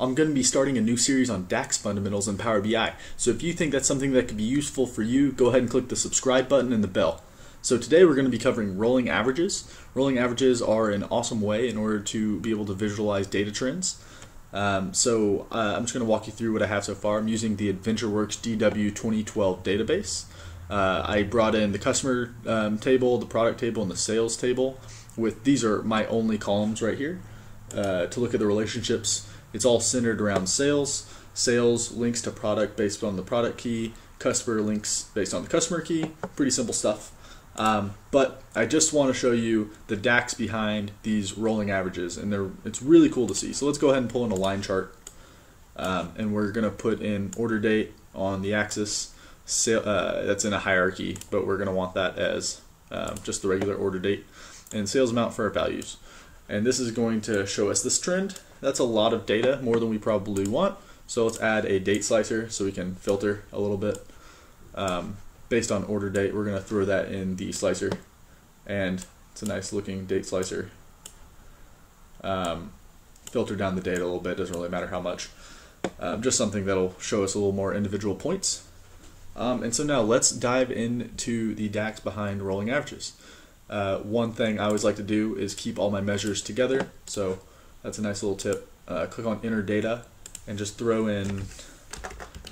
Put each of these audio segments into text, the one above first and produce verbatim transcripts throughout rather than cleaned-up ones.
I'm going to be starting a new series on DAX fundamentals in Power B I. So if you think that's something that could be useful for you, go ahead and click the subscribe button and the bell. So today we're going to be covering rolling averages. Rolling averages are an awesome way in order to be able to visualize data trends. Um, so uh, I'm just going to walk you through what I have so far. I'm using the AdventureWorks D W twenty twelve database. Uh, I brought in the customer um, table, the product table, and the sales table. With these are my only columns right here uh, to look at the relationships. It's all centered around sales. Sales links to product based on the product key. Customer links based on the customer key. Pretty simple stuff. Um, but I just want to show you the DAX behind these rolling averages, and they're it's really cool to see. So let's go ahead and pull in a line chart, um, and we're going to put in order date on the axis. Sale, uh, that's in a hierarchy, but we're going to want that as um, just the regular order date, and sales amount for our values. And this is going to show us this trend. That's a lot of data, more than we probably want. So let's add a date slicer so we can filter a little bit. Um, based on order date, we're going to throw that in the slicer, and it's a nice looking date slicer. Um, filter down the data a little bit, doesn't really matter how much. Um, just something that'll show us a little more individual points. Um, and so now let's dive into the DAX behind rolling averages. Uh, one thing I always like to do is keep all my measures together, so that's a nice little tip. Uh, click on enter data and just throw in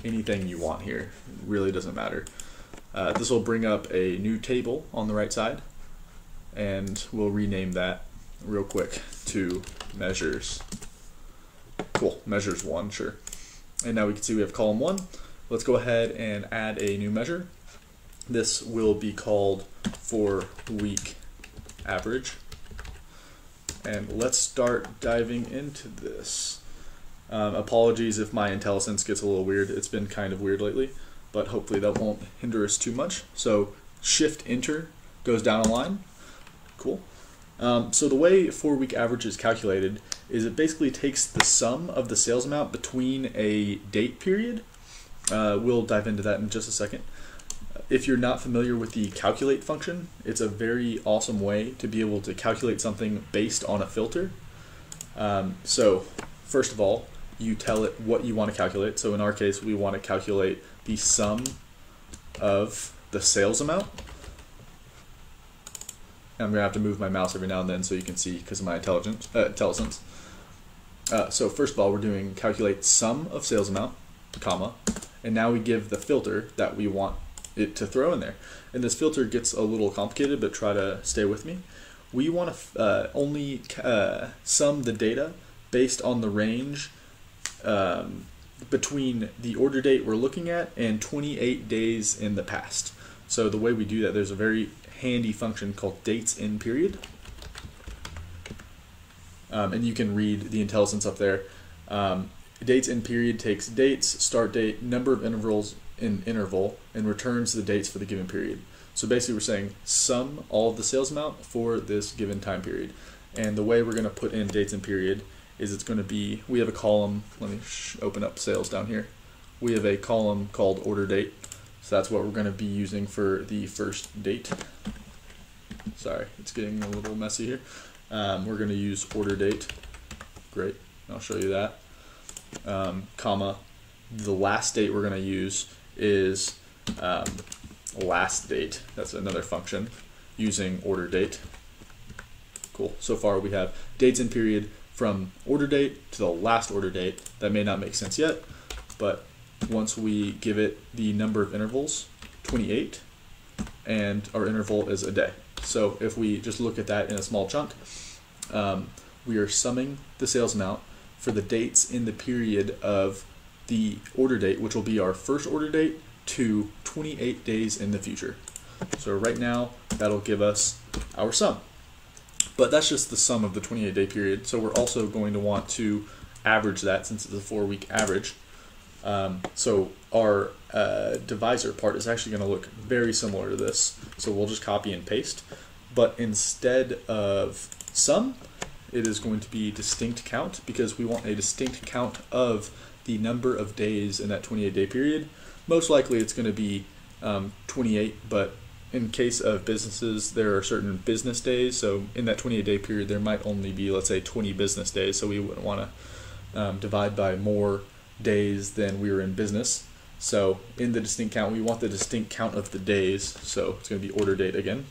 anything you want here. It really doesn't matter. Uh, this will bring up a new table on the right side, and we'll rename that real quick to measures. Cool, measures one, sure. And now we can see we have column one. Let's go ahead and add a new measure. This will be called for week average. And let's start diving into this. Um, apologies if my IntelliSense gets a little weird. It's been kind of weird lately, but hopefully that won't hinder us too much. So shift enter goes down a line. Cool. Um, so the way four week average is calculated is it basically takes the sum of the sales amount between a date period. Uh, we'll dive into that in just a second. If you're not familiar with the calculate function, it's a very awesome way to be able to calculate something based on a filter. Um, so first of all, you tell it what you want to calculate. So in our case, we want to calculate the sum of the sales amount. And I'm going to have to move my mouse every now and then so you can see because of my intelligence, uh, IntelliSense. Uh, so first of all, we're doing calculate sum of sales amount, comma, and now we give the filter that we want it to throw in there. And this filter gets a little complicated, but try to stay with me. We want to uh, only uh, sum the data based on the range um, between the order date we're looking at and twenty-eight days in the past. So the way we do that, there's a very handy function called DatesInPeriod. Um, and you can read the IntelliSense up there. Um, DatesInPeriod takes dates, start date, number of intervals in interval, and returns the dates for the given period. So basically we're saying sum all of the sales amount for this given time period. And the way we're going to put in DatesInPeriod is it's going to be, we have a column, let me sh open up sales down here. We have a column called order date. So that's what we're going to be using for the first date. Sorry, it's getting a little messy here. Um, we're going to use order date. Great, I'll show you that. Um, comma, the last date we're going to use is um, last date. That's another function using order date. Cool. So far we have dates in period from order date to the last order date. That may not make sense yet, but once we give it the number of intervals, twenty-eight, and our interval is a day. So if we just look at that in a small chunk, um, we are summing the sales amount for the dates in the period of the order date, which will be our first order date, to twenty-eight days in the future. So right now, that'll give us our sum. But that's just the sum of the twenty-eight day period, so we're also going to want to average that since it's a four-week average. Um, so our uh, divisor part is actually going to look very similar to this, so we'll just copy and paste. But instead of sum, it is going to be distinct count because we want a distinct count of the number of days in that twenty-eight day period. Most likely it's going to be um, twenty-eight, but in case of businesses, there are certain business days. So in that twenty-eight day period, there might only be, let's say, twenty business days. So we wouldn't want to um, divide by more days than we were in business. So in the distinct count, we want the distinct count of the days. So it's going to be order date again.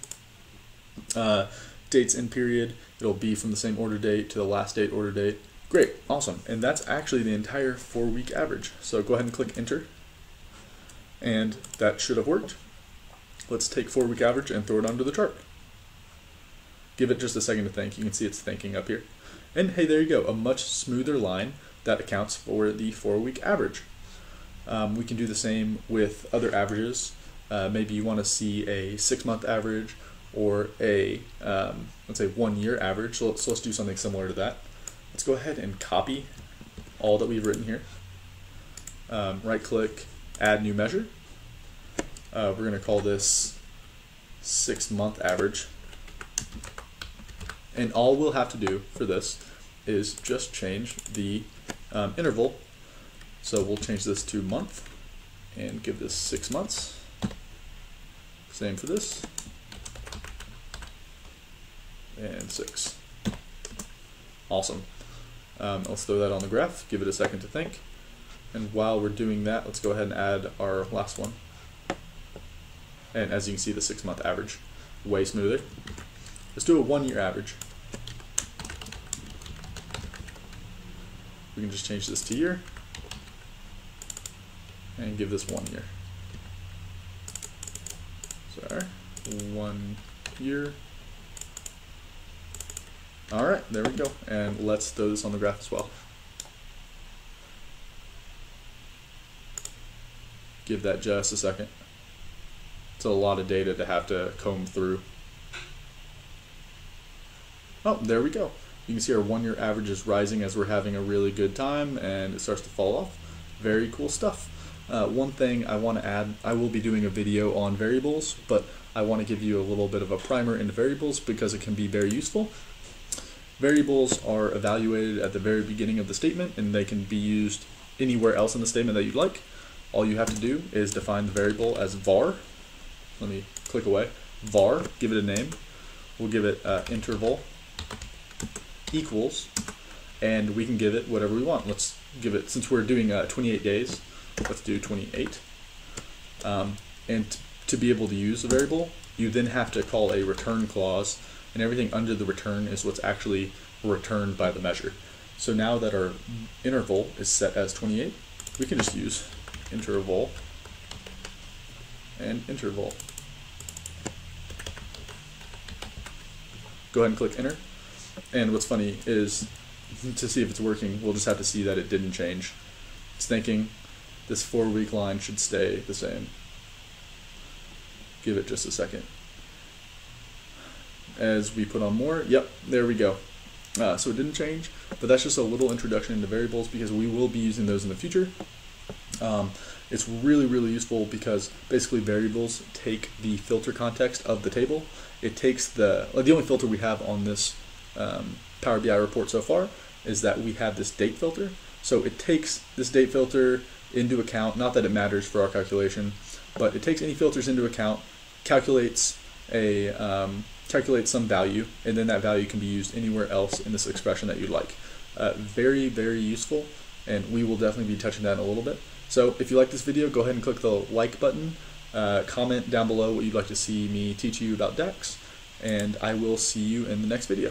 Uh, dates in period, it'll be from the same order date to the last date order date. Great, awesome. And that's actually the entire four week average. So go ahead and click enter. And that should have worked. Let's take four week average and throw it onto the chart. Give it just a second to think. You can see it's thinking up here. And hey, there you go, a much smoother line that accounts for the four week average. Um, we can do the same with other averages. Uh, maybe you want to see a six month average or a, um, let's say, one year average. So, so let's do something similar to that. Let's go ahead and copy all that we've written here. Um, right click, add new measure. Uh, we're going to call this six month average. And all we'll have to do for this is just change the um, interval. So we'll change this to month and give this six months. Same for this. And six. Awesome. Um, let's throw that on the graph, give it a second to think. And while we're doing that, let's go ahead and add our last one. And as you can see, the six month average, way smoother. Let's do a one year average. We can just change this to year and give this one year. Sorry, one year. All right, there we go. And let's throw this on the graph as well. Give that just a second. It's a lot of data to have to comb through. Oh, there we go. You can see our one year average is rising as we're having a really good time, and it starts to fall off. Very cool stuff. Uh, one thing I want to add, I will be doing a video on variables, but I want to give you a little bit of a primer into variables because it can be very useful. Variables are evaluated at the very beginning of the statement, and they can be used anywhere else in the statement that you'd like. All you have to do is define the variable as var. Let me click away. Var, give it a name. We'll give it uh, interval equals, and we can give it whatever we want. Let's give it, since we're doing uh, twenty-eight days, let's do twenty-eight. Um, and to be able to use the variable, you then have to call a return clause, and everything under the return is what's actually returned by the measure. So now that our interval is set as twenty-eight, we can just use interval and interval. Go ahead and click enter. And what's funny is, to see if it's working, we'll just have to see that it didn't change. It's thinking this four week line should stay the same. Give it just a second. As we put on more, yep, there we go. Uh, so it didn't change, but that's just a little introduction into variables because we will be using those in the future. Um, it's really, really useful because basically variables take the filter context of the table. It takes the, the only filter we have on this um, Power B I report so far is that we have this date filter. So it takes this date filter into account, not that it matters for our calculation, but it takes any filters into account, calculates a, um, calculate some value, and then that value can be used anywhere else in this expression that you'd like. Uh, very, very useful, and we will definitely be touching that in a little bit. So if you like this video, go ahead and click the like button, uh, comment down below what you'd like to see me teach you about DAX, and I will see you in the next video.